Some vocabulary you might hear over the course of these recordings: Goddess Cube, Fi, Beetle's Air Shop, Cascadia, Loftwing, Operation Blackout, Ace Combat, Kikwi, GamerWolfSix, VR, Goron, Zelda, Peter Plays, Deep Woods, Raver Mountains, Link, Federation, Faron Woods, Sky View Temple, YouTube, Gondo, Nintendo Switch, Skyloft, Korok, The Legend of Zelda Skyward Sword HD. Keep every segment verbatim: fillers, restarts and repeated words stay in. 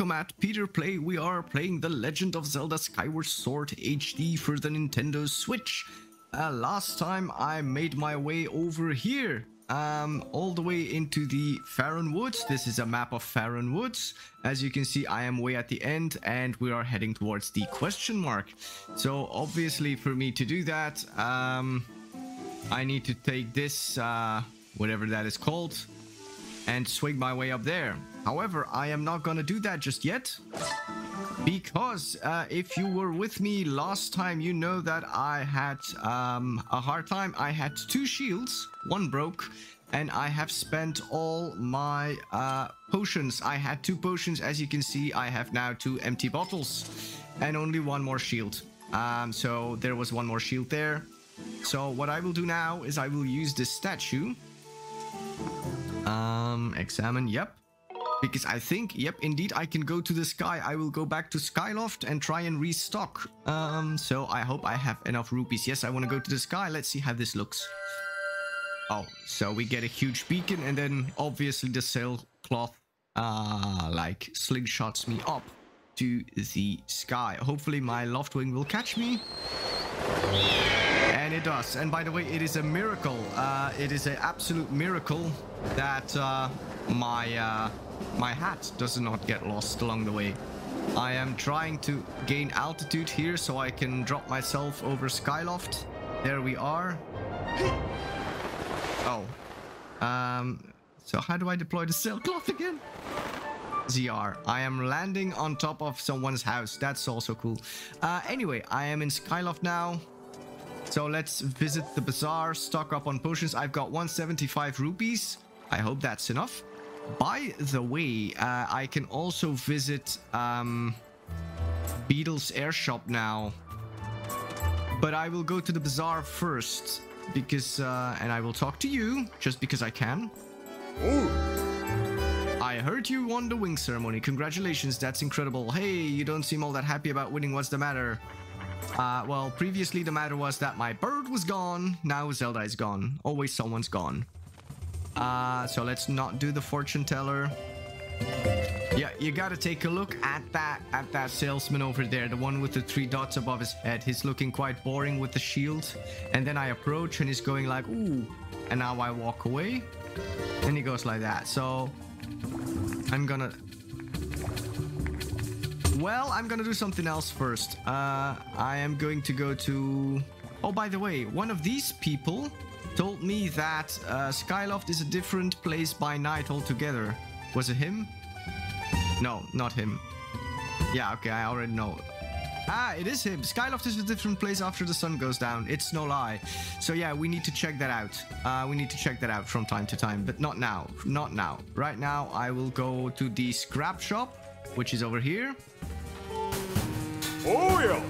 welcome at Peter Play. We are playing The Legend of Zelda Skyward Sword H D for the Nintendo Switch. Uh, last time I made my way over here, um, all the way into the Faron Woods. This is a map of Faron Woods. As you can see, I am way at the end and we are heading towards the question mark. So obviously for me to do that, um, I need to take this, uh, whatever that is called, and swing my way up there. However, I am not gonna do that just yet, because uh, if you were with me last time, you know that I had um, a hard time. I had two shields, one broke, and I have spent all my uh, potions. I had two potions. As you can see, I have now two empty bottles and only one more shield. Um, so there was one more shield there. So what I will do now is I will use this statue. Um, examine, yep. Because I think, yep, indeed, I can go to the sky. I will go back to Skyloft and try and restock. Um, so I hope I have enough rupees. Yes, I want to go to the sky. Let's see how this looks. Oh, so we get a huge beacon, and then obviously the sailcloth, uh, like, slingshots me up to the sky. Hopefully my Loftwing will catch me. And it does. And by the way, it is a miracle. Uh, it is an absolute miracle that uh, my... Uh, My hat does not get lost along the way. I am trying to gain altitude here so I can drop myself over Skyloft. There we are. Oh. Um, so how do I deploy the sailcloth again? Z R. I am landing on top of someone's house. That's also cool. Uh, anyway, I am in Skyloft now. So let's visit the bazaar. Stock up on potions. I've got one hundred seventy-five rupees. I hope that's enough. By the way, uh, I can also visit um, Beetle's Air Shop now, but I will go to the bazaar first because, uh, and I will talk to you just because I can. Ooh. I heard you won the wing ceremony. Congratulations, that's incredible. Hey, you don't seem all that happy about winning. What's the matter? Uh, well, previously the matter was that my bird was gone. Now Zelda is gone. Always someone's gone. Uh, so let's not do the fortune teller. Yeah, you gotta take a look at that at that salesman over there, the one with the three dots above his head. He's looking quite boring with the shield. And then I approach and he's going like, ooh. And now I walk away. And he goes like that. So I'm gonna... Well, I'm gonna do something else first. Uh, I am going to go to... Oh, by the way, one of these people... told me that uh, Skyloft is a different place by night altogether. Was it him? No, not him. Yeah, okay, I already know. Ah, it is him. Skyloft is a different place after the sun goes down. It's no lie. So yeah, we need to check that out. Uh, we need to check that out from time to time, but not now. Not now. Right now, I will go to the scrap shop, which is over here. Oh, yeah.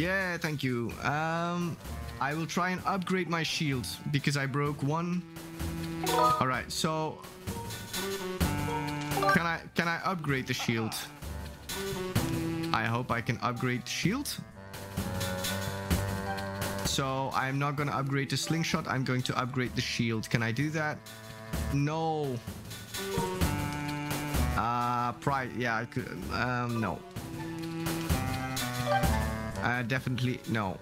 Yeah, thank you. Um... I will try and upgrade my shield because I broke one. All right, so can I can I upgrade the shield? I hope I can upgrade the shield. So I'm not going to upgrade the slingshot. I'm going to upgrade the shield. Can I do that? No. Uh, pride. Yeah. I could, um, no. Uh, definitely no.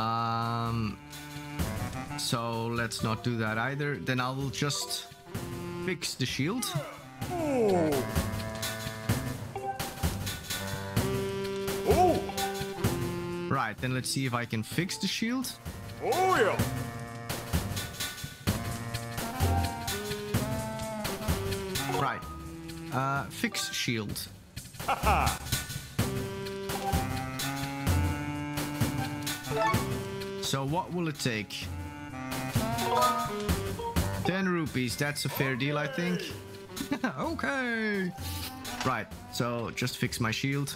Um, so let's not do that either. Then I will just fix the shield. Oh. Oh. Right, then let's see if I can fix the shield. Oh, yeah. Right. Uh, fix shield. Haha. So what will it take? ten rupees, that's a fair deal, I think. Okay. Right, so just fix my shield.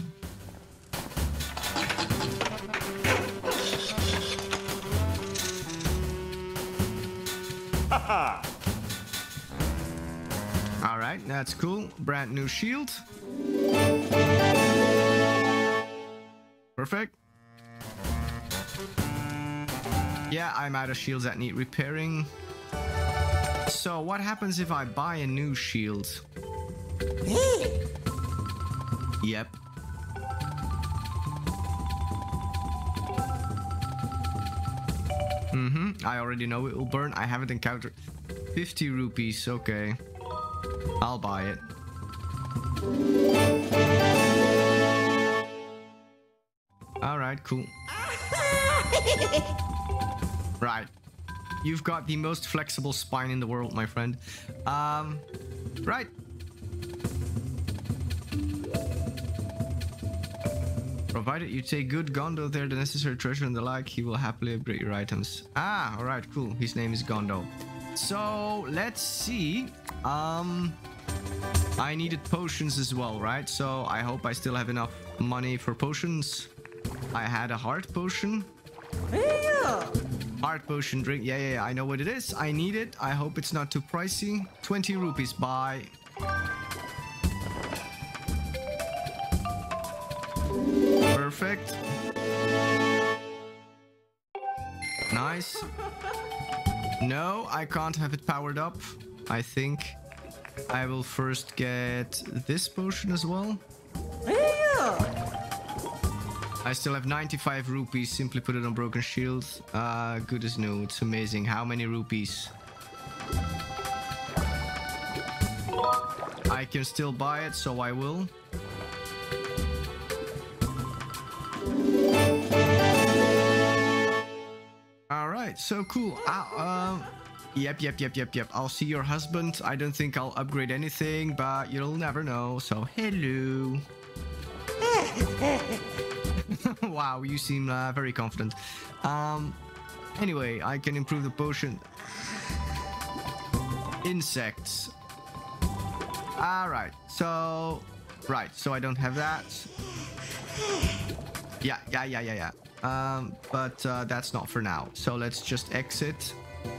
All right, that's cool. Brand new shield. Perfect. Yeah, I'm out of shields that need repairing. So what happens if I buy a new shield? Yep. Mm-hmm. I already know it will burn. I haven't encountered... fifty rupees. Okay. I'll buy it. Alright, cool. Right. You've got the most flexible spine in the world, my friend. Um, right. Provided you take good Gondo there, the necessary treasure and the like, he will happily upgrade your items. Ah, alright, cool. His name is Gondo. So, let's see. Um, I needed potions as well, right? So, I hope I still have enough money for potions. I had a heart potion. Yeah. Heart potion drink. Yeah, yeah, yeah. I know what it is. I need it. I hope it's not too pricey. twenty rupees. Bye. Perfect. Nice. No, I can't have it powered up. I think I will first get this potion as well. Yeah. I still have ninety-five rupees, simply put it on broken shield. Uh, good as new, it's amazing. How many rupees? I can still buy it, so I will. Alright, so cool. Uh, uh, yep, yep, yep, yep, yep. I'll see your husband. I don't think I'll upgrade anything, but you'll never know. So, hello. Wow, you seem uh, very confident. Um, anyway, I can improve the potion. Insects. Alright, so... Right, so I don't have that. Yeah, yeah, yeah, yeah, yeah. Um, but uh, that's not for now. So let's just exit.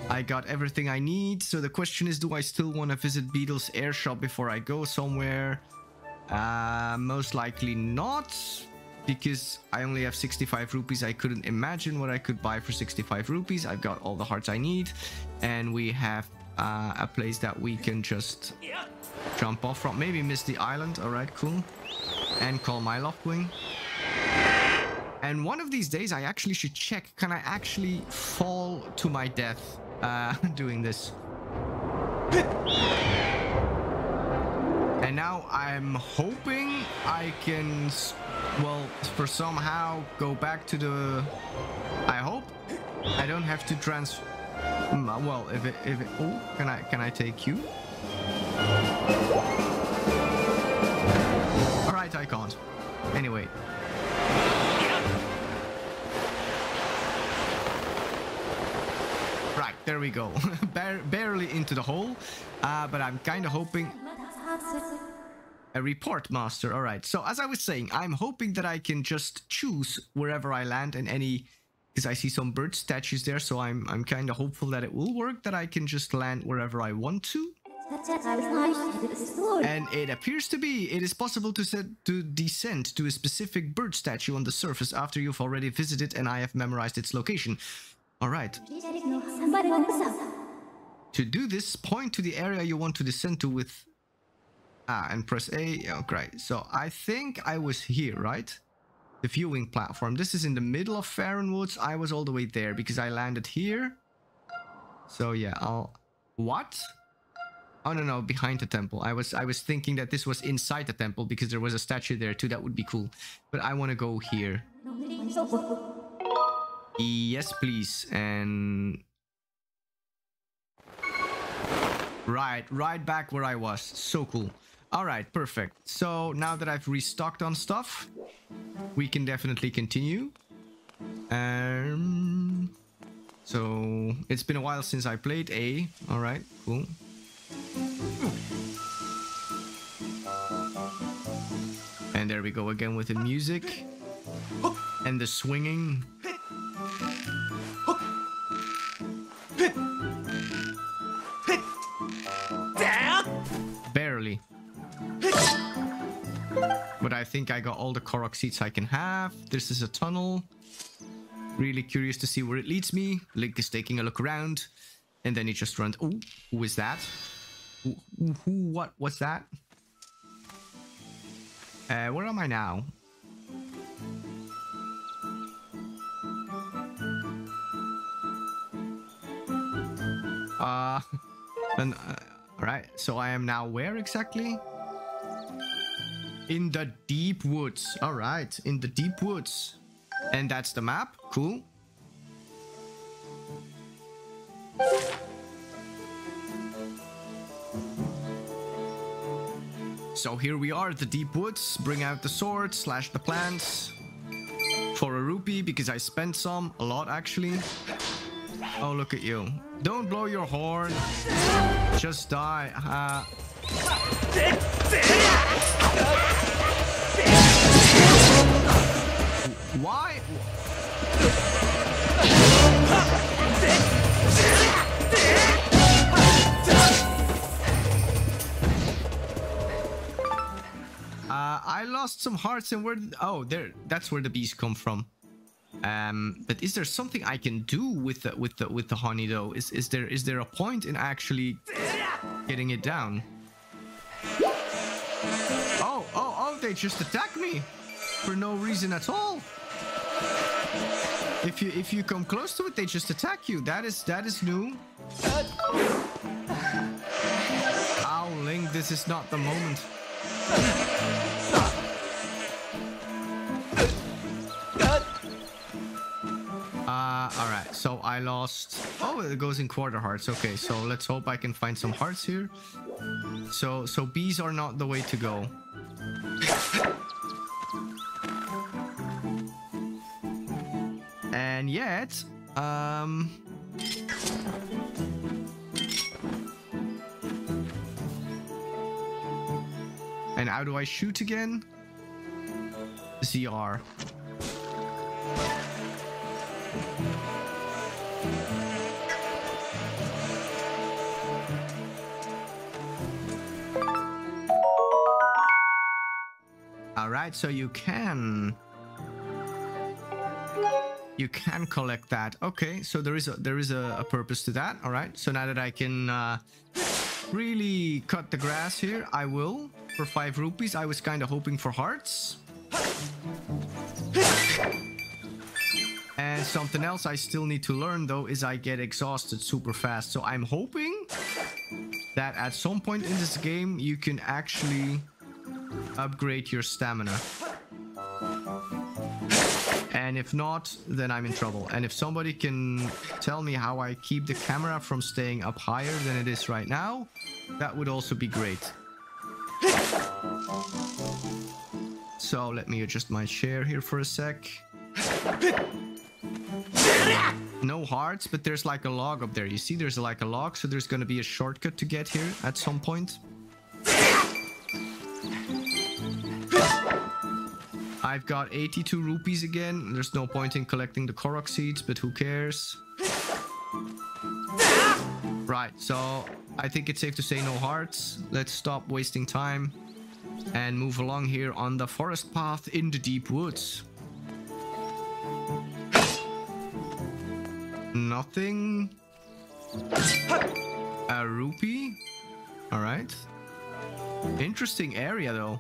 I got everything I need. So the question is, do I still want to visit Beetle's Air Shop before I go somewhere? Uh, most likely not. Because I only have sixty-five rupees, I couldn't imagine what I could buy for sixty-five rupees. I've got all the hearts I need. And we have uh, a place that we can just jump off from. Maybe miss the island. Alright, cool. And call my Loftwing. And one of these days I actually should check. Can I actually fall to my death uh, doing this? And now I'm hoping I can... Well, for somehow go back to the... I hope I don't have to trans... Well, if it... If it oh, can I, can I take you? Alright, I can't. Anyway. Right, there we go. Bare, barely into the hole. Uh, but I'm kind of hoping... A report master. All right. So as I was saying, I'm hoping that I can just choose wherever I land and any, because I see some bird statues there. So I'm I'm kind of hopeful that it will work, that I can just land wherever I want to. And it appears to be. It is possible to set to descend to a specific bird statue on the surface after you've already visited and I have memorized its location. All right. To do this, point to the area you want to descend to with. Ah, and press A. Yeah, okay, so I think I was here, right? The viewing platform. This is in the middle of Faron Woods. I was all the way there because I landed here. So yeah, I'll... What? Oh, no, no, behind the temple. I was I was thinking that this was inside the temple because there was a statue there too. That would be cool. But I want to go here. Yes, please. And... Right, right back where I was. So cool. Alright, perfect. So, now that I've restocked on stuff, we can definitely continue. Um, so, it's been a while since I played A. Alright, cool. And there we go again with the music. And the swinging. Barely. But I think I got all the Korok seeds I can have. This is a tunnel. Really curious to see where it leads me. Link is taking a look around. And then it just runs. Ooh, who is that? Ooh, who, who, what, what's that? Uh, where am I now? Uh, and, uh, alright, so I am now where exactly? In the Deep Woods. Alright, in the Deep Woods. And that's the map. Cool. So here we are at the Deep Woods. Bring out the sword, slash the plants. For a rupee, because I spent some. A lot, actually. Oh, look at you. Don't blow your horn. Just die. Uh... Why? Uh, I lost some hearts and where... Oh, there. That's where the bees come from. Um, but is there something I can do with the with the with the honey though? Is is there is there a point in actually getting it down? Oh, oh, oh, they just attack me for no reason at all. If you if you come close to it, they just attack you. That is that is new. Ow, Link, this is not the moment. Uh, alright, so I lost... Oh, it goes in quarter hearts. Okay, so let's hope I can find some hearts here. So, so bees are not the way to go. And yet... Um... And how do I shoot again? Z R. Alright, so you can you can collect that. Okay, so there is a there is a, a purpose to that. Alright, so now that I can uh, really cut the grass here, I will for five rupees. I was kind of hoping for hearts. And something else I still need to learn though is I get exhausted super fast. So I'm hoping that at some point in this game you can actually upgrade your stamina, and if not, then I'm in trouble. And if somebody can tell me how I keep the camera from staying up higher than it is right now, that would also be great. So let me adjust my chair here for a sec. No hearts, but there's like a log up there. You see, there's like a log, so there's gonna be a shortcut to get here at some point. I've got eighty-two rupees again. There's no point in collecting the Korok seeds, but who cares? Right, so I think it's safe to say no hearts. Let's stop wasting time and move along here on the forest path in the Deep Woods. Nothing. A rupee. All right. Interesting area though.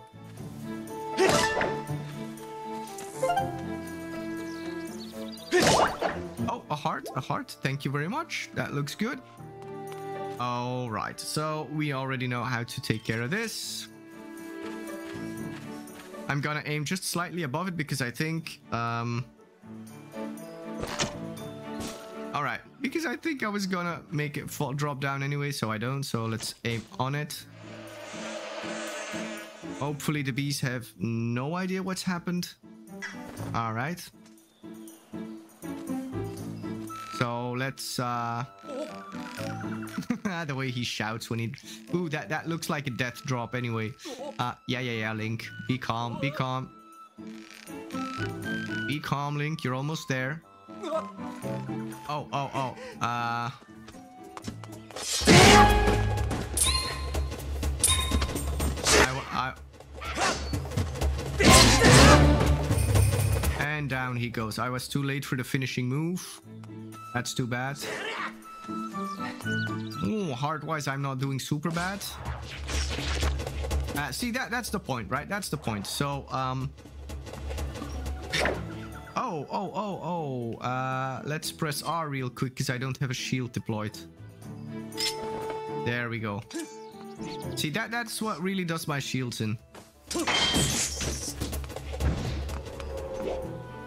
Oh, a heart, a heart. Thank you very much. That looks good. All right. So we already know how to take care of this. I'm gonna aim just slightly above it because I think... Um, all right. Because I think I was gonna make it fall, drop down anyway, so I don't. So let's aim on it. Hopefully the bees have no idea what's happened. All right. So let's, uh, the way he shouts when he, ooh, that, that looks like a death drop anyway. Uh, yeah, yeah, yeah, Link, be calm, be calm. Be calm, Link, you're almost there. Oh, oh, oh, uh. I, I... And down he goes. I was too late for the finishing move. That's too bad. Ooh, heart-wise, I'm not doing super bad. Uh, see, that that's the point, right? That's the point. So, um... Oh, oh, oh, oh. Uh, let's press R real quick, because I don't have a shield deployed. There we go. See, that that's what really does my shields in.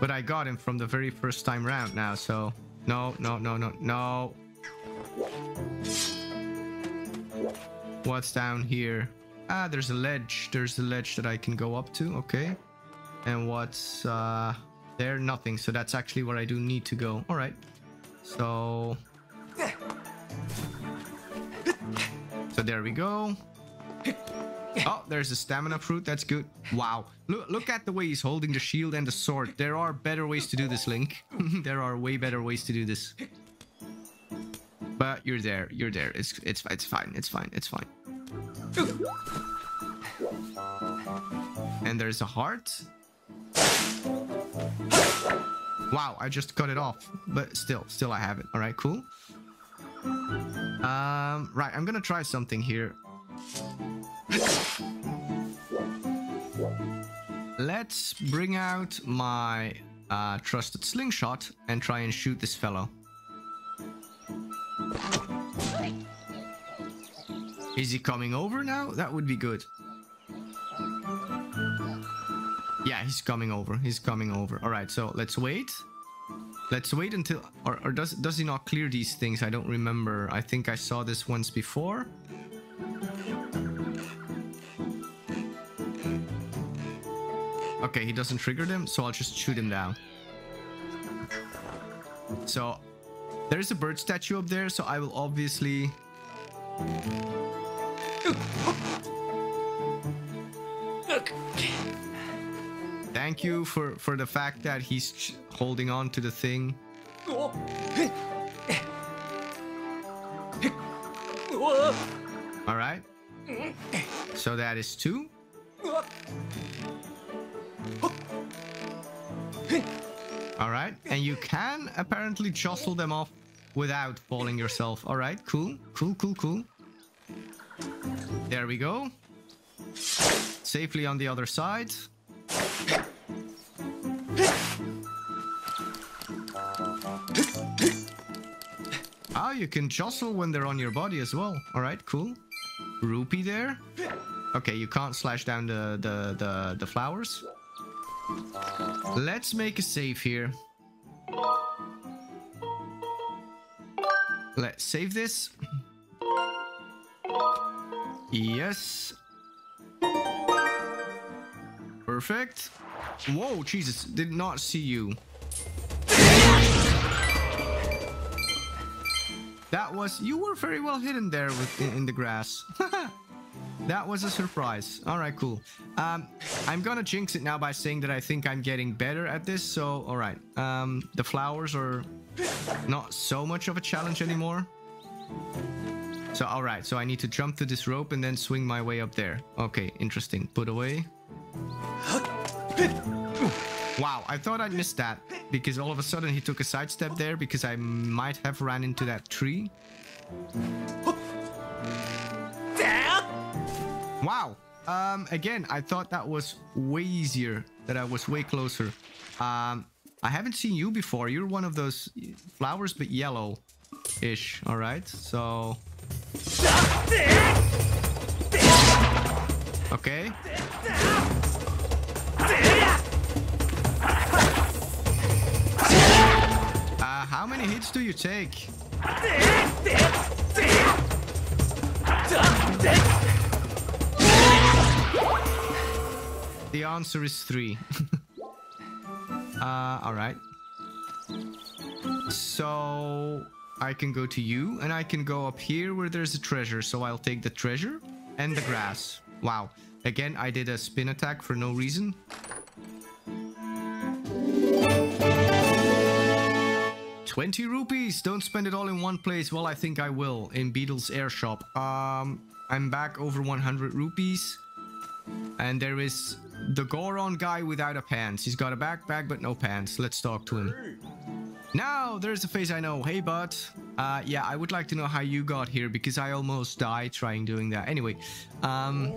But I got him from the very first time round now, so... No, no, no, no, no. What's down here? Ah, there's a ledge. There's a ledge that I can go up to. Okay. And what's... Uh... There, nothing. So that's actually where I do need to go. All right. So... So there we go. Oh, there's a stamina fruit. That's good. Wow. Look, look at the way he's holding the shield and the sword. There are better ways to do this, Link. There are way better ways to do this. But you're there. You're there. It's, it's, it's fine. It's fine. It's fine. And there's a heart. Wow, I just cut it off, but still, still I have it. All right, cool. Um, right, I'm gonna try something here. Let's bring out my uh, trusted slingshot and try and shoot this fellow. Is he coming over now? That would be good. Yeah, he's coming over. He's coming over. All right, so let's wait. Let's wait until... Or, or does, does he not clear these things? I don't remember. I think I saw this once before. Okay, he doesn't trigger them, so I'll just shoot him down. So, there's a bird statue up there, so I will obviously... Thank you for, for the fact that he's ch holding on to the thing. All right. So that is two. All right. And you can apparently jostle them off without falling yourself. All right. Cool. Cool, cool, cool. There we go. Safely on the other side. Oh, you can jostle when they're on your body as well. All right, cool. Rupee there. Okay, you can't slash down the, the, the, the flowers. Let's make a save here. Let's save this. Yes. Perfect. Whoa, Jesus, did not see you. That was... You were very well hidden there with, in, in the grass. That was a surprise. All right, cool. Um, I'm gonna jinx it now by saying that I think I'm getting better at this. So, all right. Um, the flowers are not so much of a challenge anymore. So, all right. So I need to jump to this rope and then swing my way up there. Okay, interesting. Put away. Wow, I thought I missed that because all of a sudden he took a sidestep there because I might have ran into that tree. Wow. Um, again, I thought that was way easier, that I was way closer. Um, I haven't seen you before. You're one of those flowers, but yellow-ish. All right, so... Okay. Uh, how many hits do you take? The answer is three. uh, all right. So I can go to you and I can go up here where there's a treasure. So I'll take the treasure and the grass. Wow. Again, I did a spin attack for no reason. twenty rupees. Don't spend it all in one place. Well, I think I will in Beetle's Air Shop. Um, I'm back over one hundred rupees. And there is the Goron guy without a pants. He's got a backpack, but no pants. Let's talk to him. Now, there's a face I know. Hey, bud. Uh, yeah, I would like to know how you got here, because I almost died trying doing that. Anyway, um,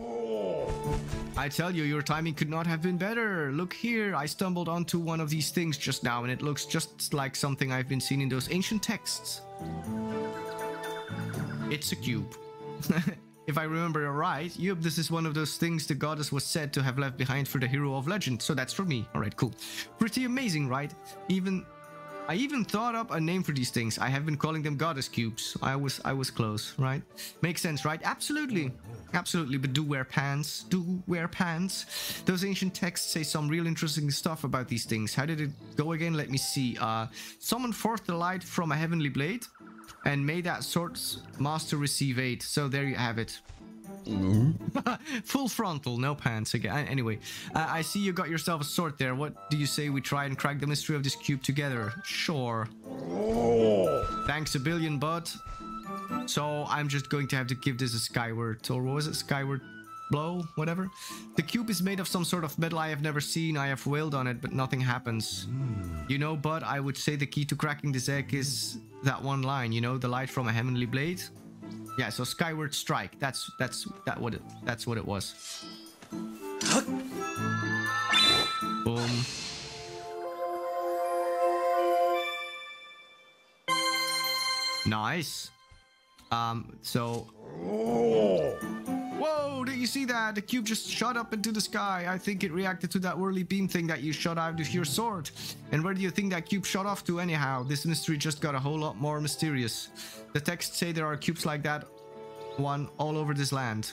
I tell you, your timing could not have been better. Look here, I stumbled onto one of these things just now, and it looks just like something I've been seeing in those ancient texts. It's a cube. If I remember right, yup, this is one of those things the goddess was said to have left behind for the hero of legend, so that's for me. Alright, cool. Pretty amazing, right? Even... I even thought up a name for these things. I have been calling them goddess cubes. I was I was close, right? Makes sense, right? Absolutely. Absolutely, but do wear pants. Do wear pants. Those ancient texts say some real interesting stuff about these things. How did it go again? Let me see. Uh, summon forth the light from a heavenly blade, and may that sword's master receive aid. So there you have it. Mm-hmm. Full frontal, no pants again. Anyway, uh, I see you got yourself a sword there. What do you say we try and crack the mystery of this cube together? Sure. Oh. Thanks a billion, bud. So I'm just going to have to give this a skyward, or what was it? Skyward blow, whatever. The cube is made of some sort of metal I have never seen. I have wailed on it, but nothing happens. Mm. You know, bud, I would say the key to cracking this egg is that one line. You know, the light from a heavenly blade. Yeah, so Skyward Strike. That's that's that what it that's what it was. Boom. Nice. Um. So. Whoa! Did you see that? The cube just shot up into the sky. I think it reacted to that whirly beam thing that you shot out of your sword. And where do you think that cube shot off to anyhow? This mystery just got a whole lot more mysterious. The texts say there are cubes like that one all over this land.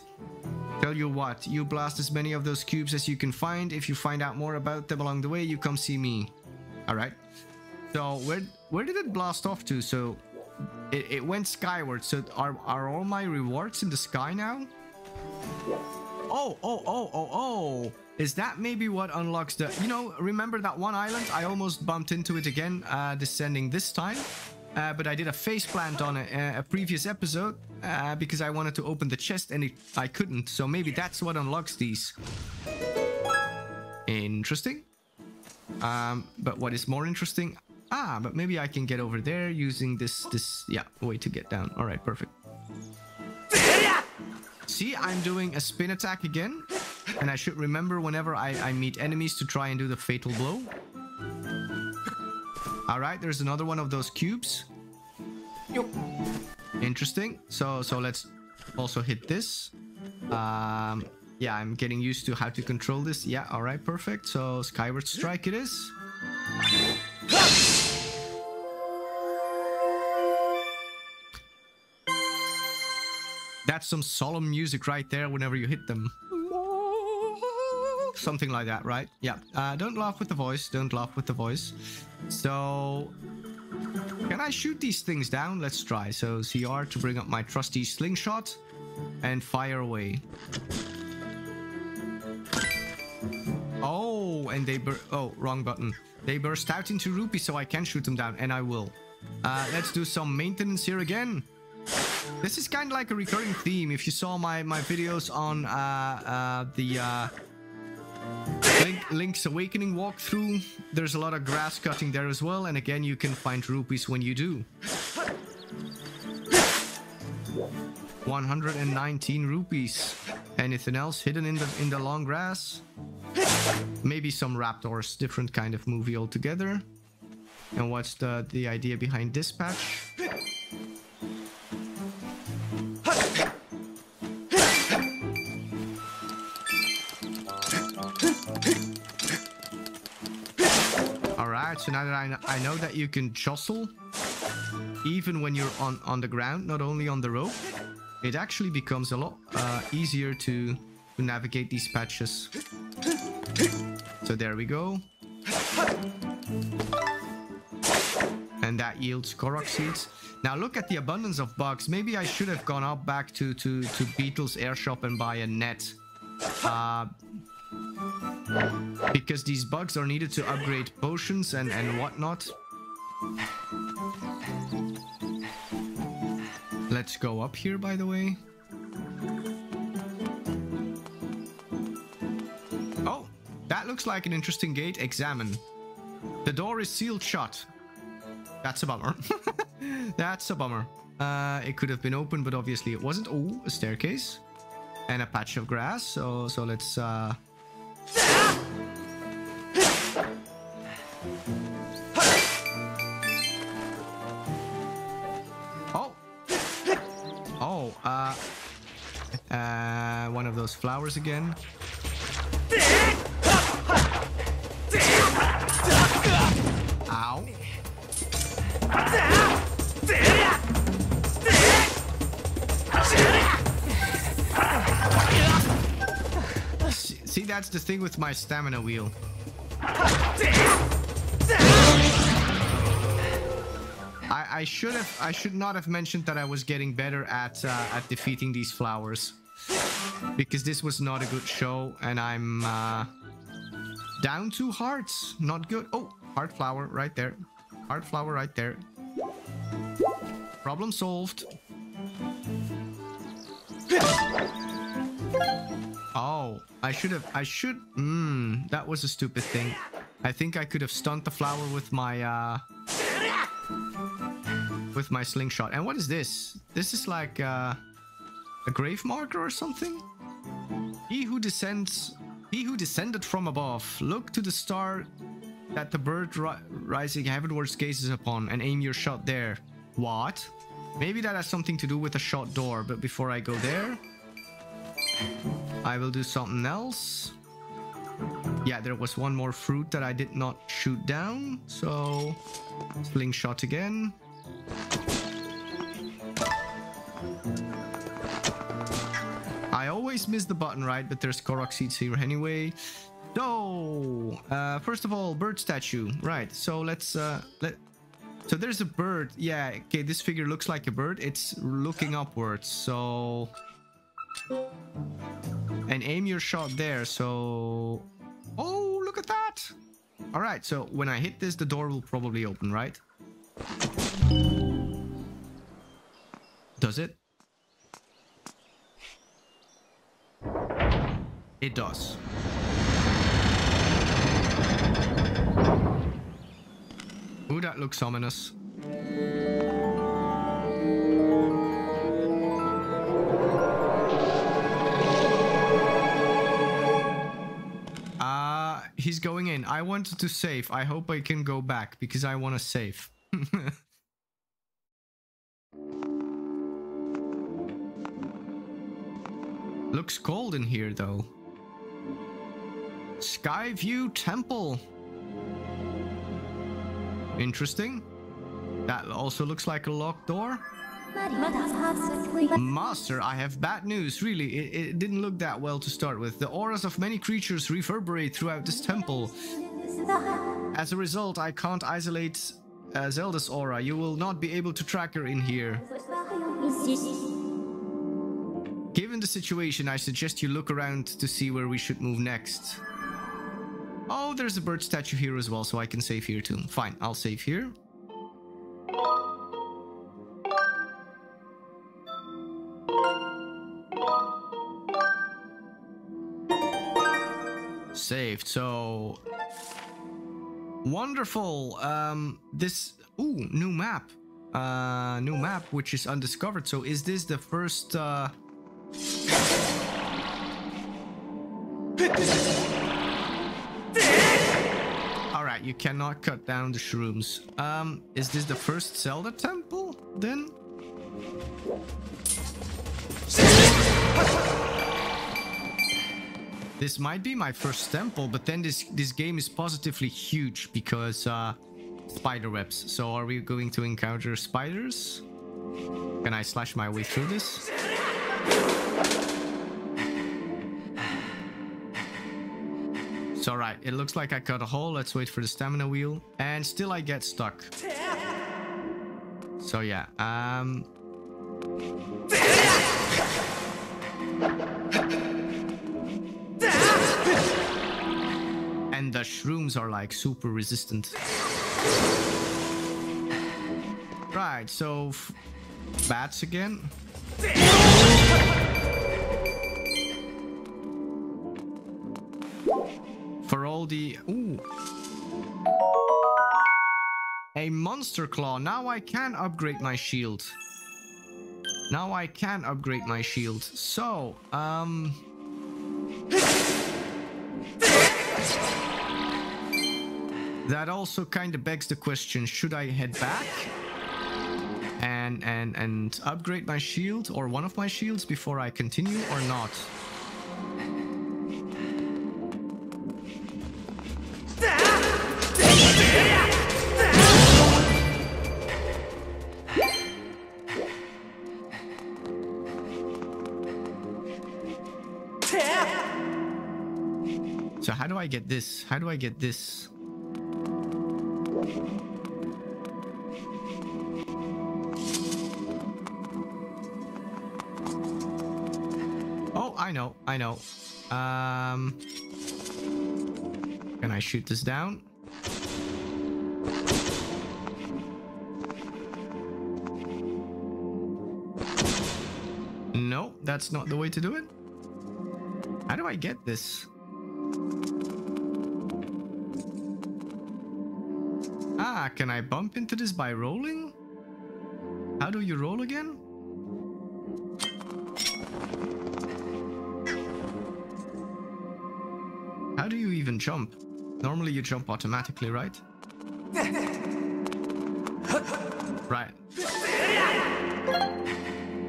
Tell you what, you blast as many of those cubes as you can find. If you find out more about them along the way, you come see me. Alright. So, where where did it blast off to? So, it, it went skyward. So, are, are all my rewards in the sky now? Oh, oh, oh, oh, oh. Is that maybe what unlocks the... You know, remember that one island? I almost bumped into it again, uh, descending this time. Uh, but I did a faceplant on a, a previous episode uh, because I wanted to open the chest and it, I couldn't. So maybe that's what unlocks these. Interesting. Um, but what is more interesting? Ah, but maybe I can get over there using this, this, yeah, way to get down. All right, perfect. See, I'm doing a spin attack again, and I should remember whenever I, I meet enemies to try and do the fatal blow. Alright, there's another one of those cubes. Yo. Interesting. So, so let's also hit this. Um, yeah, I'm getting used to how to control this. Yeah, alright, perfect. So, Skyward Strike it is. That's some solemn music right there whenever you hit them. Something like that, right? Yeah. Uh, don't laugh with the voice. Don't laugh with the voice. So, can I shoot these things down? Let's try. So, C R to bring up my trusty slingshot and fire away. Oh, and they bur- Oh, wrong button. They burst out into rupees, so I can shoot them down, and I will. Uh, let's do some maintenance here again. This is kind of like a recurring theme. If you saw my, my videos on uh, uh, the uh, Link, Link's Awakening walkthrough, there's a lot of grass cutting there as well. And again, you can find rupees when you do. one hundred nineteen rupees. Anything else hidden in the, in the long grass? Maybe some raptors, different kind of movie altogether. And what's the, the idea behind dispatch? So now that I, kn I know that you can jostle, even when you're on, on the ground, not only on the rope, it actually becomes a lot uh, easier to, to navigate these patches. So there we go. And that yields Korok seeds. Now look at the abundance of bugs. Maybe I should have gone up back to, to, to Beetle's Air Shop and buy a net. Uh... Because these bugs are needed to upgrade potions and, and whatnot. Let's go up here, by the way. Oh, that looks like an interesting gate. Examine. The door is sealed shut. That's a bummer. That's a bummer. Uh, it could have been open, but obviously it wasn't. Oh, a staircase and a patch of grass. So, so let's. Uh... Oh, oh, uh, uh, one of those flowers again. Ow. See, that's the thing with my stamina wheel. I, I should have, I should not have mentioned that I was getting better at uh, at defeating these flowers, because this was not a good show, and I'm uh, down two hearts. Not good. Oh, heart flower right there. Heart flower right there. Problem solved. Oh, I should have, I should, mmm, that was a stupid thing. I think I could have stunned the flower with my, uh, with my slingshot. And what is this? This is like, uh, a grave marker or something? He who descends, he who descended from above, look to the star that the bird ri rising heavenwards gazes upon and aim your shot there. What? Maybe that has something to do with a shot door, but before I go there... I will do something else. Yeah, there was one more fruit that I did not shoot down, so slingshot again. I always miss the button, right? But there's Korok seeds here anyway. So, uh, first of all, bird statue, right? So let's uh, let. So there's a bird. Yeah, okay. This figure looks like a bird. It's looking upwards. So. And aim your shot there, so... Oh, look at that! Alright, so when I hit this, the door will probably open, right? Does it? It does. Ooh, that looks ominous. He's going in. I wanted to save. I hope I can go back because I want to save. Looks cold in here though. Sky View Temple. Interesting. That also looks like a locked door. Master, I have bad news. Really, it, it didn't look that well to start with. The auras of many creatures reverberate throughout this temple. As a result, I can't isolate uh, Zelda's aura. You will not be able to track her in here. Given the situation, I suggest you look around to see where we should move next. Oh, there's a bird statue here as well, so I can save here too. Fine, I'll save here. Saved, so wonderful. Um this ooh, new map, uh new map which is undiscovered. So is this the first uh all right, you cannot cut down the shrooms. Um is this the first Zelda temple then? This might be my first temple, but then this this game is positively huge because uh, spider webs. So are we going to encounter spiders? Can I slash my way through this? So right, it looks like I cut a hole. Let's wait for the stamina wheel, and still I get stuck. So yeah. Um. And the shrooms are like super resistant. Right, so f bats again. For all the ooh. A monster claw. Now I can upgrade my shield. Now I can upgrade my shield. So, um... that also kind of begs the question, should I head back and, and, and upgrade my shield or one of my shields before I continue or not? So how do I get this? How do I get this? Oh, I know, I know. Um, can I shoot this down? No, that's not the way to do it. How do I get this? Ah, can I bump into this by rolling? How do you roll again? How do you even jump? Normally you jump automatically, right? Right.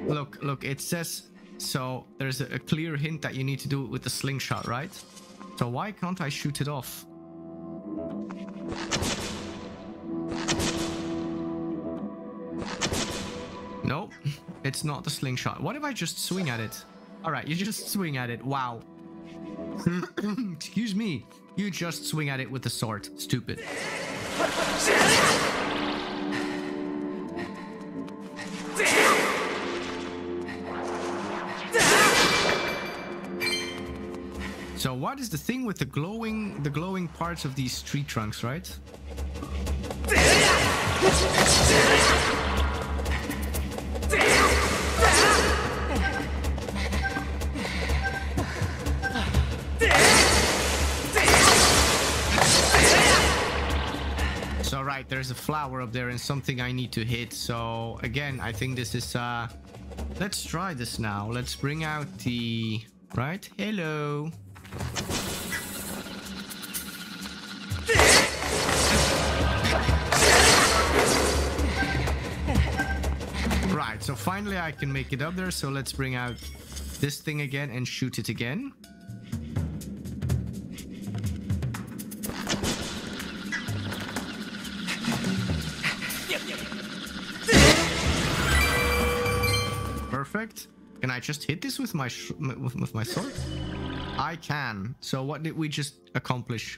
Look, look, it says... So there's a, a clear hint that you need to do it with the slingshot, right? So why can't I shoot it off? Nope, it's not the slingshot. What if I just swing at it? All right, you just swing at it. Wow. Excuse me. You just swing at it with the sword. Stupid. So what is the thing with the glowing, the glowing parts of these tree trunks, right? So right, there's a flower up there and something I need to hit. So again, I think this is, uh, let's try this now. Let's bring out the, right? Hello. Right, so finally I can make it up there, so let's bring out this thing again and shoot it again. Perfect. Can I just hit this with my sh with, with my sword? I can. So what did we just accomplish?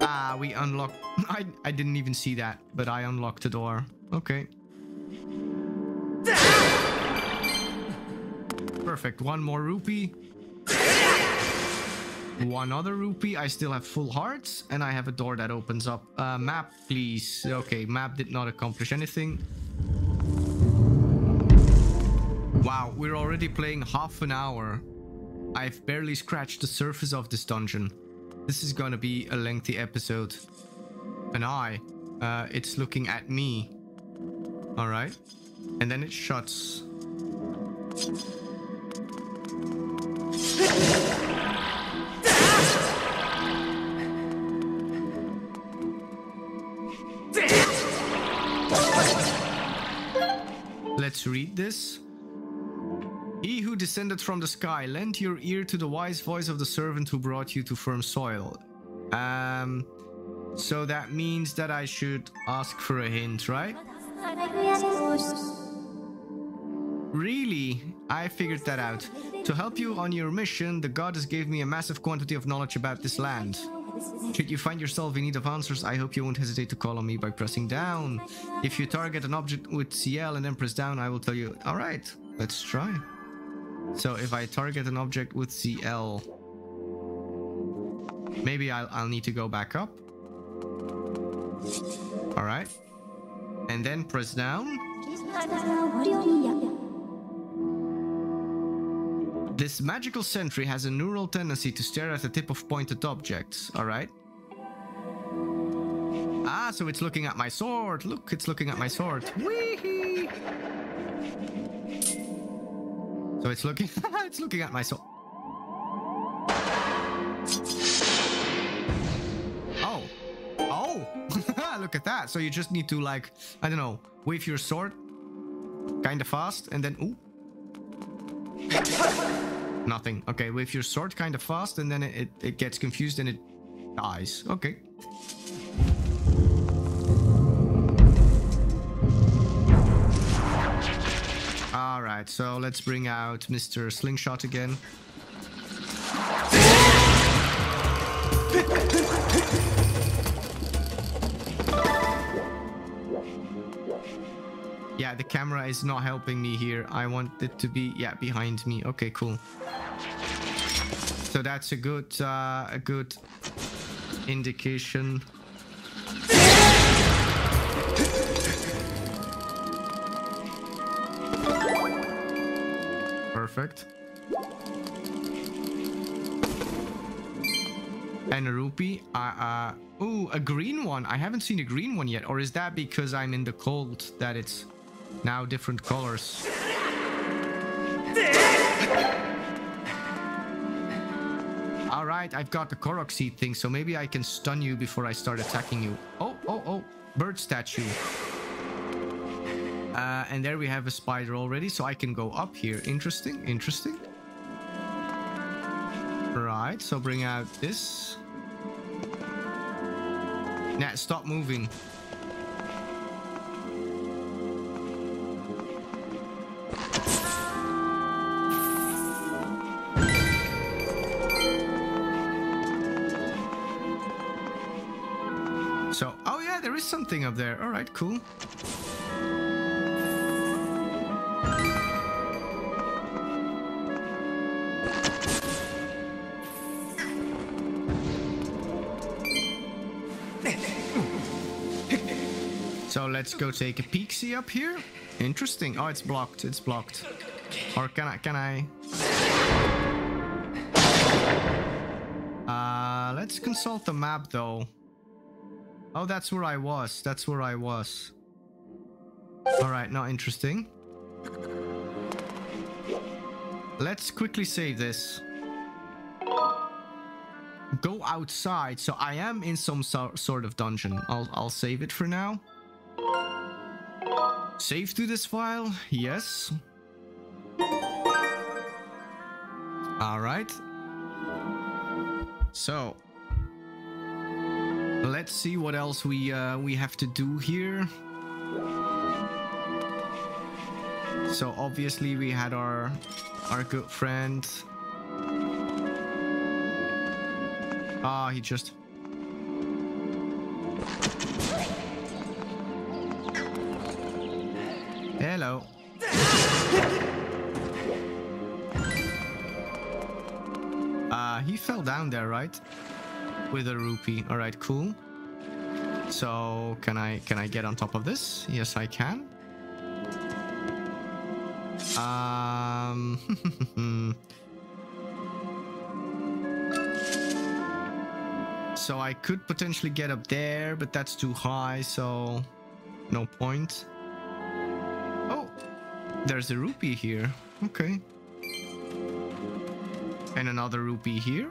Ah, we unlocked... I, I didn't even see that, but I unlocked the door. Okay. Perfect. One more rupee. One other rupee. I still have full hearts, and I have a door that opens up. Uh, map, please. Okay, map did not accomplish anything. Wow, we're already playing half an hour. I've barely scratched the surface of this dungeon. This is gonna be a lengthy episode. An eye. Uh, it's looking at me. Alright. And then it shuts. Let's read this. He who descended from the sky, lend your ear to the wise voice of the servant who brought you to firm soil. Um, so that means that I should ask for a hint, right? Really? I figured that out. To help you on your mission, the goddess gave me a massive quantity of knowledge about this land. Should you find yourself in need of answers, I hope you won't hesitate to call on me by pressing down. If you target an object with C L and then press down, I will tell you. Alright, let's try. So if I target an object with C L, maybe I'll, I'll need to go back up. All right. And then press down. This magical sentry has a neural tendency to stare at the tip of pointed objects. All right. Ah, so it's looking at my sword. Look, it's looking at my sword. Wee-hee. So it's looking it's looking at my sword. Oh. Oh. Look at that. So you just need to, like, I don't know, wave your sword kind of fast and then ooh. Nothing. Okay, wave your sword kind of fast and then it, it, it gets confused and it dies. Okay. Alright, so let's bring out Mister Slingshot again. Yeah, the camera is not helping me here. I want it to be, yeah, behind me. Okay, cool. So that's a good, uh, a good indication. Perfect. And a rupee. Uh, uh, ooh, a green one. I haven't seen a green one yet. Or is that because I'm in the cold that it's now different colors? Alright, I've got the Korok seed thing, so maybe I can stun you before I start attacking you. Oh, oh, oh, bird statue. Uh, and there we have a spider already, so I can go up here. Interesting, interesting. Right, so bring out this. Nah, stop moving. So, oh yeah, there is something up there. All right, cool. So let's go take a peek. See up here. Interesting. Oh, it's blocked. It's blocked. Or can I? Can I? Uh, let's consult the map though. Oh, that's where I was. That's where I was. All right. Not interesting. Let's quickly save this. Go outside. So I am in some so sort of dungeon. I'll I'll save it for now. Save to this file, yes. All right. So let's see what else we uh, we have to do here. So obviously we had our our good friend. Ah, he just. Hello. Uh, he fell down there, right? With a rupee. All right, cool. So can I can I get on top of this? Yes, I can. Um. So I could potentially get up there, but that's too high, so no point. There's a rupee here. Okay. And another rupee here.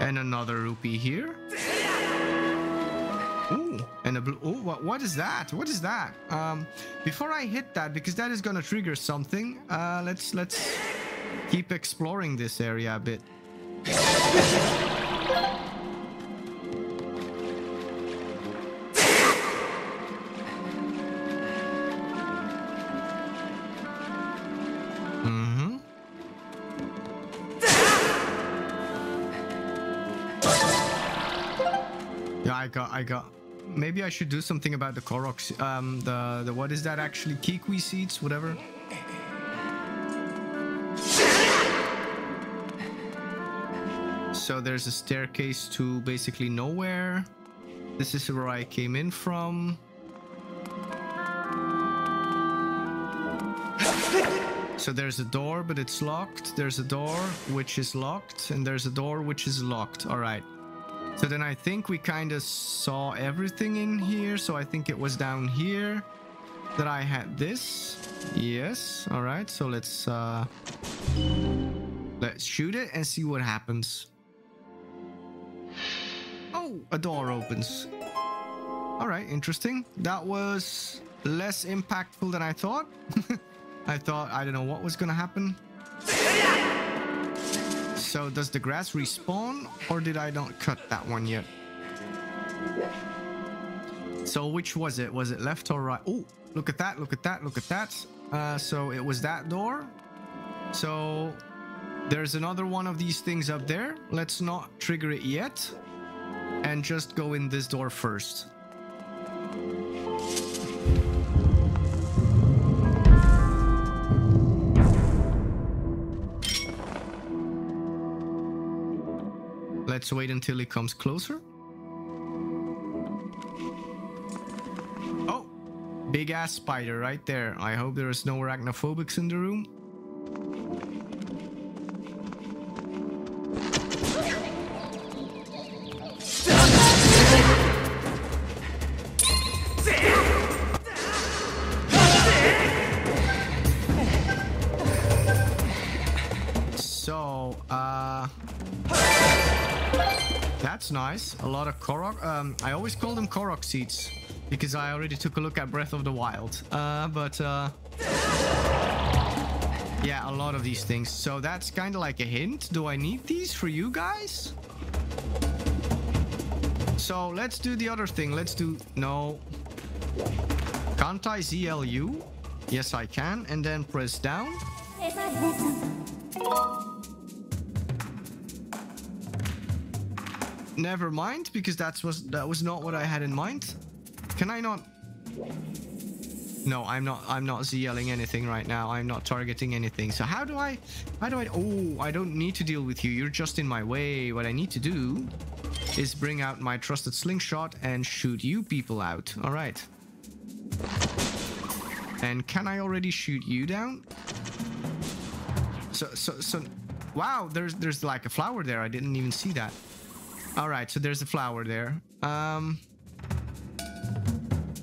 And another rupee here. Ooh, and a blue. Oh, what, what is that? What is that? Um, before I hit that, because that is gonna trigger something. Uh, let's let's keep exploring this area a bit. Mm-hmm. Yeah, I got, I got. Maybe I should do something about the Korok. Um, the the what is that actually? Kikwi seeds, whatever. So there's a staircase to basically nowhere. This is where I came in from. So there's a door, but it's locked. There's a door which is locked, and there's a door which is locked. All right. So then I think we kind of saw everything in here. So I think it was down here that I had this. Yes. All right. So let's uh, let's shoot it and see what happens. Oh, a door opens. All right. Interesting. That was less impactful than I thought. I thought, I don't know what was going to happen. So does the grass respawn, or did I not cut that one yet? So which was it? Was it left or right? Oh, look at that, look at that, look at that. Uh, so it was that door. So there's another one of these things up there. Let's not trigger it yet and just go in this door first. Let's wait until it comes closer. Oh, big ass spider right there. I hope there is no arachnophobics in the room. Nice, a lot of Korok. Um, I always call them Korok seeds because I already took a look at Breath of the Wild. Uh, but uh, yeah, a lot of these things. So that's kind of like a hint. Do I need these for you guys? So let's do the other thing. Let's do no. Can't I Z L U? Yes, I can. And then press down. Never mind, because that was that was not what I had in mind. Can I not? No, I'm not. I'm not Z L ing anything right now. I'm not targeting anything. So how do I? How do I? Oh, I don't need to deal with you. You're just in my way. What I need to do is bring out my trusted slingshot and shoot you people out. All right. And can I already shoot you down? So so so. Wow, there's there's like a flower there. I didn't even see that. All right, so there's a flower there. Um,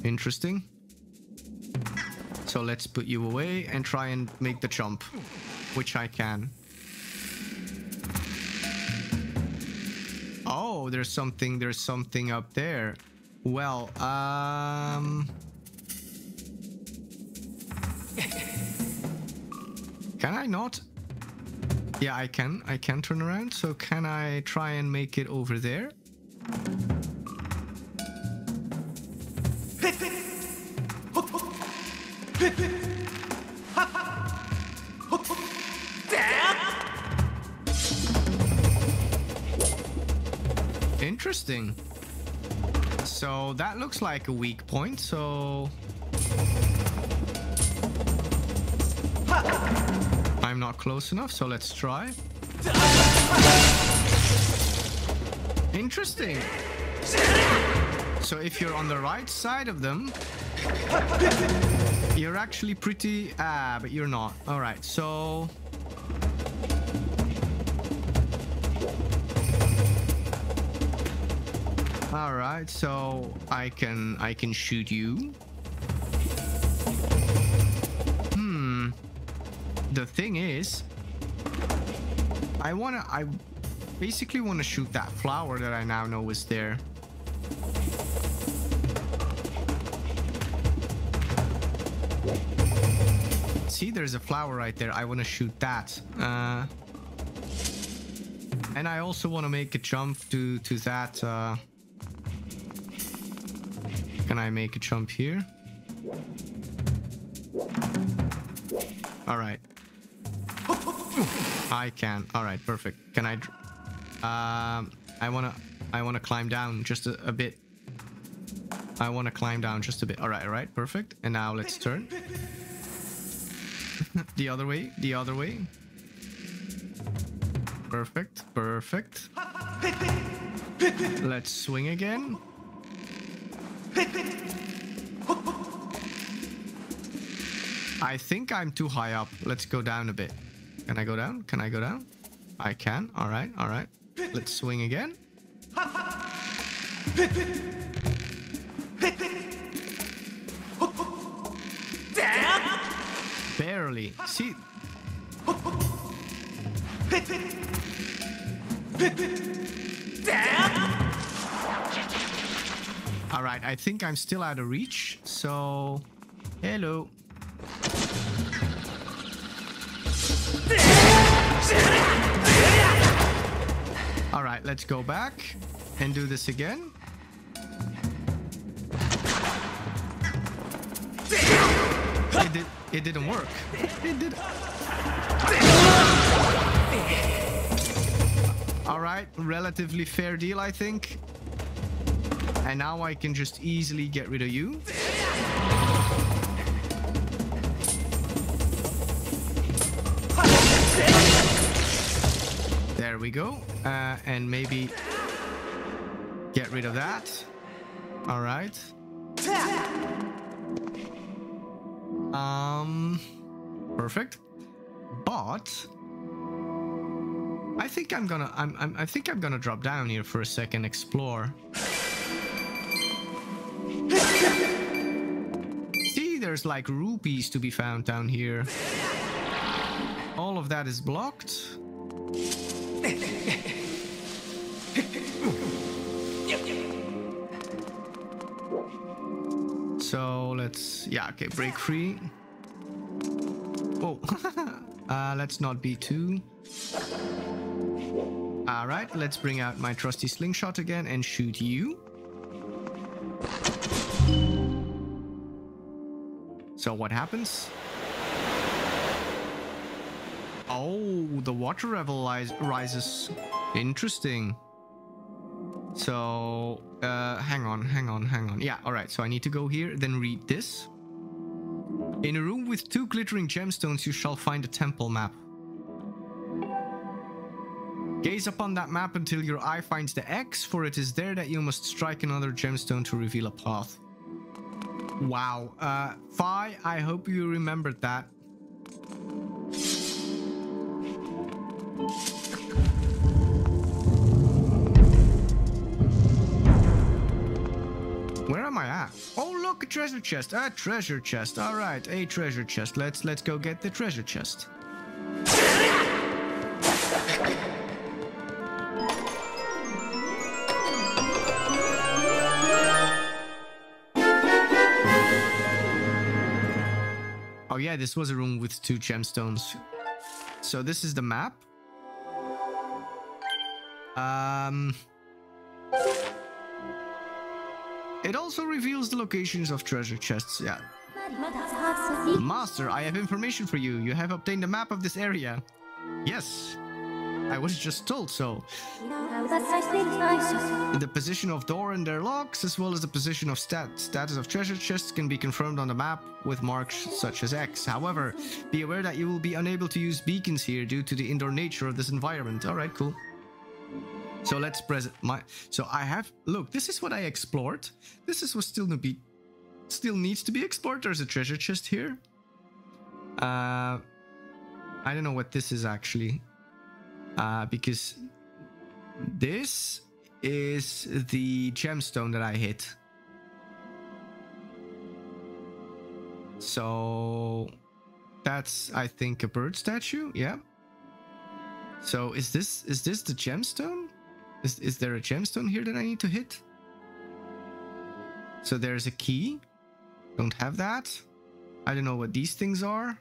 interesting. So let's put you away and try and make the jump, which I can. Oh, there's something, there's something up there. Well, um... can I not? Yeah, I can. I can turn around. So can I try and make it over there? Interesting. So that looks like a weak point. So... I'm not close enough, so let's try. Interesting. So if you're on the right side of them, you're actually pretty... Ah, but you're not. All right, so... All right, so I can, I can shoot you. The thing is, I want to, I basically want to shoot that flower that I now know is there. See, there's a flower right there. I want to shoot that. Uh, and I also want to make a jump to, to that. Uh, can I make a jump here? All right. I can. All right, perfect. Can I? Um, I wanna, I wanna climb down just a, a bit. I wanna climb down just a bit. All right, all right, perfect. And now let's turn the other way. The other way. Perfect, perfect. Let's swing again. I think I'm too high up. Let's go down a bit. Can I go down? Can I go down? I can. All right. All right. Let's swing again. Barely. See? All right. I think I'm still out of reach. So, hello. All right, let's go back and do this again. It, did, it didn't work. It did. All right, relatively fair deal, I think. And now I can just easily get rid of you. There we go. Uh, and maybe get rid of that. All right. Um, perfect. But I think I'm gonna. I'm, I'm. I think I'm gonna drop down here for a second. Explore. See, there's like rupees to be found down here. All of that is blocked. So let's, yeah, okay, break free. Oh, uh, let's not be too. All right, let's bring out my trusty slingshot again and shoot you. So what happens? Oh, the water level rises. Interesting. So, uh, hang on, hang on, hang on. Yeah, all right. So I need to go here, then read this. In a room with two glittering gemstones, you shall find a temple map. Gaze upon that map until your eye finds the X, for it is there that you must strike another gemstone to reveal a path. Wow. Uh, Fi, I hope you remembered that. Where am I at? Oh, look, a treasure chest. A treasure chest. All right, a treasure chest. Let's let's go get the treasure chest. Oh yeah, this was a room with two gemstones. So this is the map. Um, it also reveals the locations of treasure chests. Yeah. Master, I have information for you. You have obtained a map of this area. Yes, I was just told so. The position of door and their locks, as well as the position of stat status of treasure chests, can be confirmed on the map with marks such as X. However, be aware that you will be unable to use beacons here due to the indoor nature of this environment. All right, cool. So let's press my. So I have. Look, this is what I explored. This is what still to be, still needs to be explored. There's a treasure chest here. Uh, I don't know what this is actually, uh, because this is the gemstone that I hit. So that's, I think, a bird statue. Yeah. So is this is this the gemstone? Is, is there a gemstone here that I need to hit? So there's a key. Don't have that. I don't know what these things are.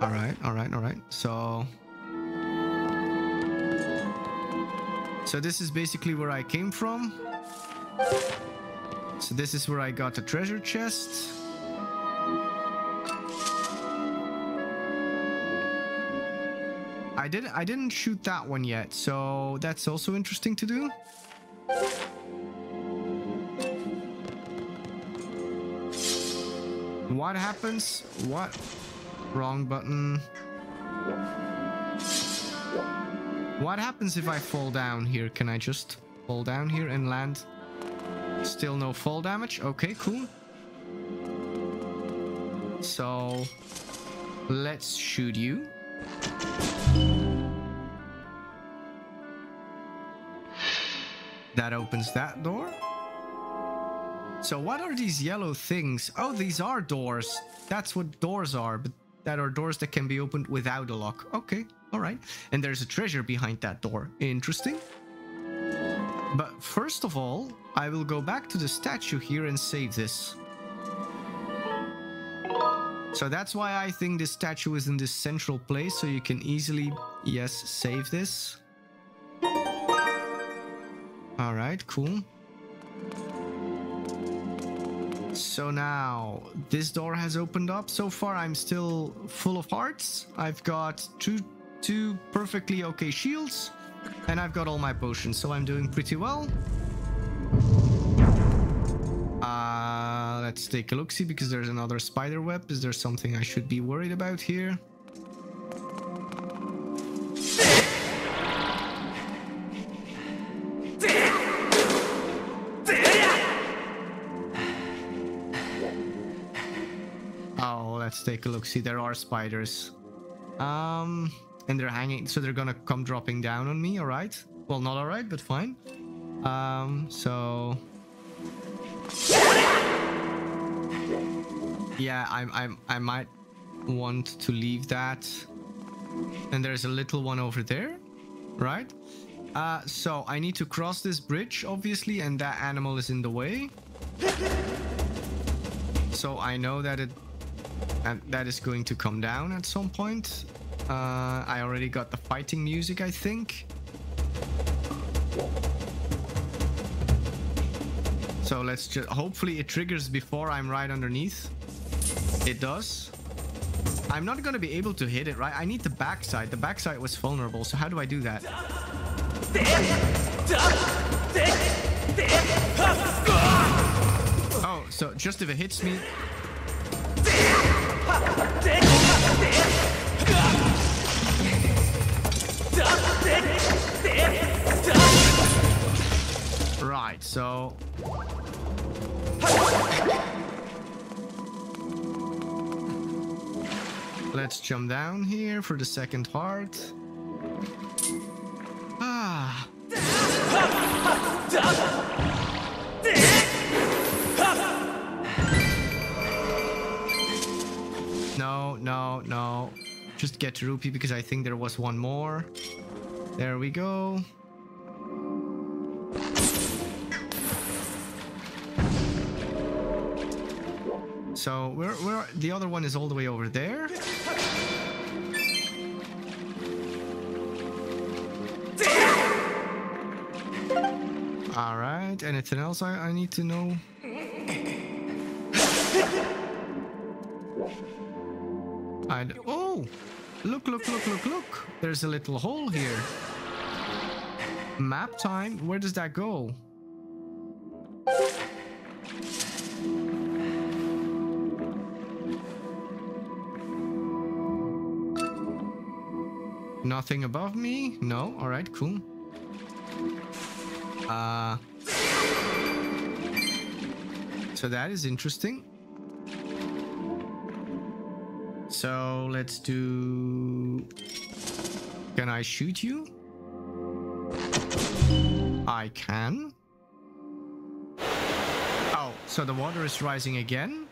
All right, all right, all right. So, so this is basically where I came from. So this is where I got the treasure chest. I didn't I didn't shoot that one yet, so that's also interesting to do. What happens? What? Wrong button. What happens if I fall down here? Can I just fall down here and land? Still no fall damage? Okay, cool. So let's shoot you. That opens that door. So what are these yellow things? Oh, these are doors. That's what doors are, but that are doors that can be opened without a lock. Okay, all right. And there's a treasure behind that door. Interesting. But first of all, I will go back to the statue here and save this. So that's why I think this statue is in this central place, so you can easily, yes, save this. All right, cool. So now this door has opened up. So far I'm still full of hearts. I've got two two perfectly okay shields, and I've got all my potions, so I'm doing pretty well. Uh, let's take a look, see, because there's another spider web. Is there something I should be worried about here? Let's take a look. See, there are spiders. Um, and they're hanging, so they're gonna come dropping down on me, alright? Well, not alright, but fine. Um, so... Yeah, I'm, I'm, I might want to leave that. And there's a little one over there, right? Uh, so I need to cross this bridge, obviously, and that animal is in the way. So I know that it... And that is going to come down at some point. Uh, I already got the fighting music, I think. So let's just... Hopefully it triggers before I'm right underneath. It does. I'm not going to be able to hit it, right? I need the backside. The backside was vulnerable, so how do I do that? Oh, so just if it hits me... Right, so let's jump down here for the second heart. Ah. No, no, no. Just get to Rupee because I think there was one more. There we go. So we're, we're the other one is all the way over there. All right. Anything else I, I need to know? I'd, oh, look, look, look, look, look. There's a little hole here. Map time. Where does that go? Nothing above me? No. All right, cool. Uh, so that is interesting. So let's do... Can I shoot you? I can. Oh, so the water is rising again.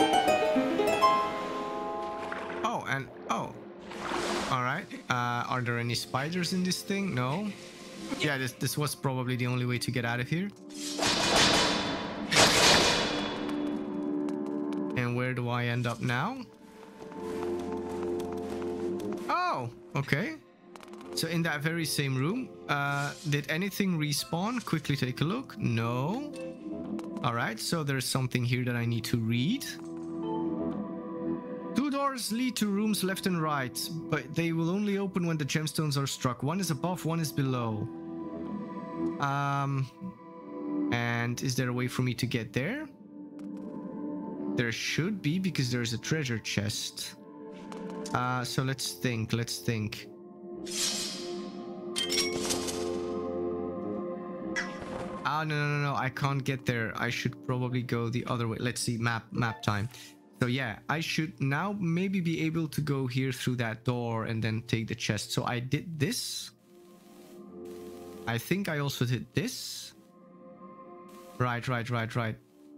Oh, and... Oh. Alright. Uh, are there any spiders in this thing? No. Yeah, this, this was probably the only way to get out of here. Do I end up now? Oh, okay. So in that very same room, uh, did anything respawn? Quickly take a look. No. All right, so there's something here that I need to read. Two doors lead to rooms left and right, but they will only open when the gemstones are struck. One is above, one is below. Um, and is there a way for me to get there? There should be, because there's a treasure chest. Uh, so let's think, let's think. Ah, no, no, no, no, I can't get there. I should probably go the other way. Let's see, map, map time. So yeah, I should now maybe be able to go here through that door and then take the chest. So I did this. I think I also did this. Right, right, right, right.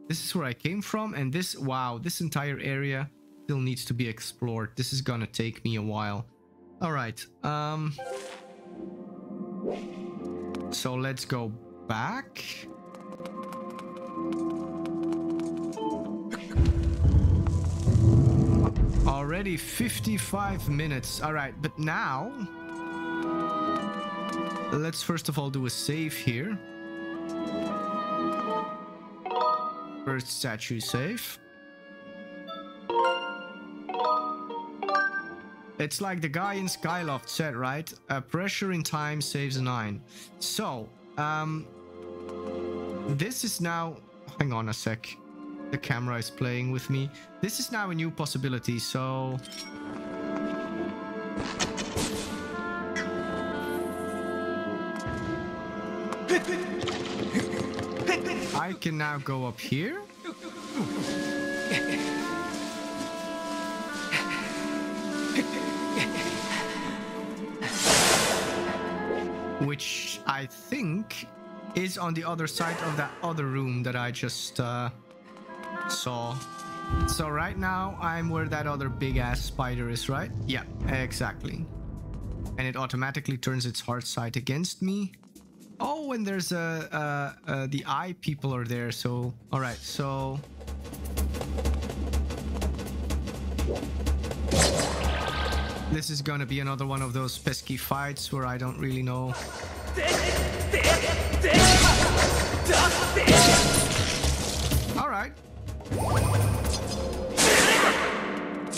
This is where I came from, and this, wow, this entire area still needs to be explored. This is gonna take me a while. All right, um... so let's go back. Already fifty-five minutes. All right, but now... let's first of all do a save here. First statue save. It's like the guy in Skyloft said, right? Uh, pressure in time saves a nine. So, um... this is now... hang on a sec. The camera is playing with me. This is now a new possibility, so... I can now go up here. Which I think is on the other side of that other room that I just uh, saw. So right now I'm where that other big ass spider is, right? Yeah, exactly. And it automatically turns its hard side against me. Oh, and there's a, uh, uh, the eye people are there, so... all right, so... this is gonna be another one of those pesky fights where I don't really know... all right.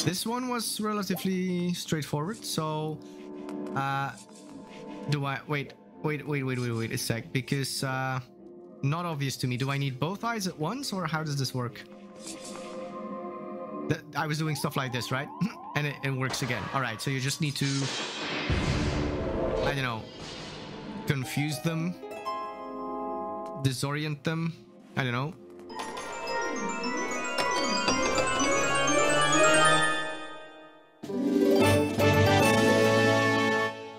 This one was relatively straightforward, so... Uh, do I... wait... Wait, wait, wait, wait, wait a sec, because, uh, not obvious to me. Do I need both eyes at once, or how does this work? Th- I was doing stuff like this, right? And it, it works again. All right, so you just need to, I don't know, confuse them, disorient them, I don't know.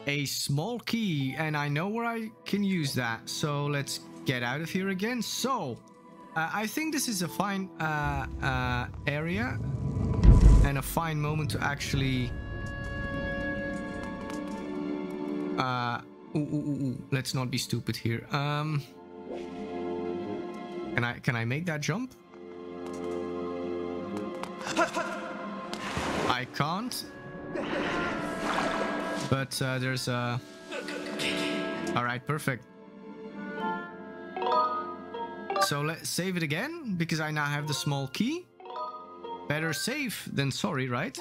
A small key, and I know where I can use that, so let's get out of here again. So uh, I think this is a fine uh, uh, area and a fine moment to actually uh, ooh, ooh, ooh, ooh. Let's not be stupid here. um, can I can I make that jump? I can't. But uh, there's a... alright, perfect. So let's save it again, because I now have the small key. Better safe than sorry, right?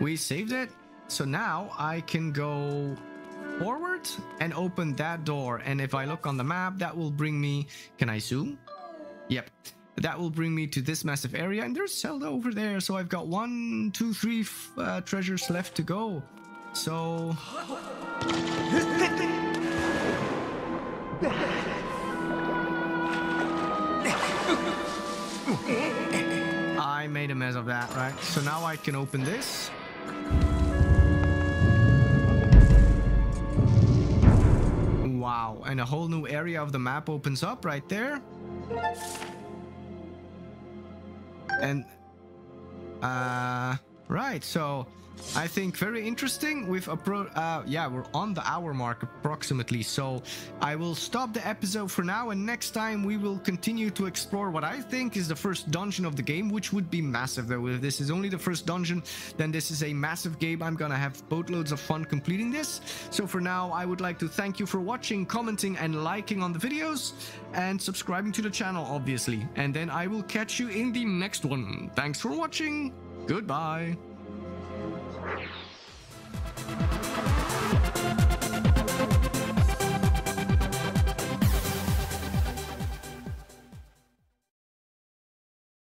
We saved it. So now I can go forward and open that door. And if I look on the map, that will bring me... can I zoom? Yep. That will bring me to this massive area. And there's Zelda over there. So I've got one, two, three uh, treasures left to go. So... I made a mess of that, right? So now I can open this. Wow. And a whole new area of the map opens up right there. And, uh, right, so I think very interesting. We've, appro uh, yeah, we're on the hour mark approximately. So I will stop the episode for now. And next time we will continue to explore what I think is the first dungeon of the game, which would be massive though. If this is only the first dungeon, then this is a massive game. I'm gonna have boatloads of fun completing this. So for now, I would like to thank you for watching, commenting, and liking on the videos, and subscribing to the channel, obviously. And then I will catch you in the next one. Thanks for watching. Goodbye.